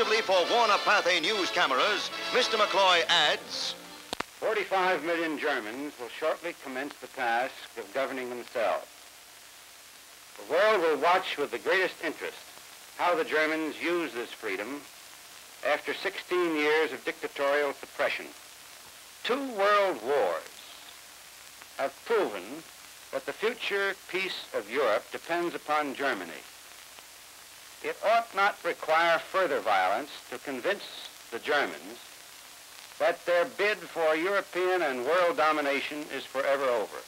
Predictably for Warner Pathé news cameras, Mr. Mccloy adds... 45 million Germans will shortly commence the task of governing themselves. The world will watch with the greatest interest how the Germans use this freedom after 16 years of dictatorial suppression. Two world wars have proven that the future peace of Europe depends upon Germany. It ought not require further violence to convince the Germans that their bid for European and world domination is forever over.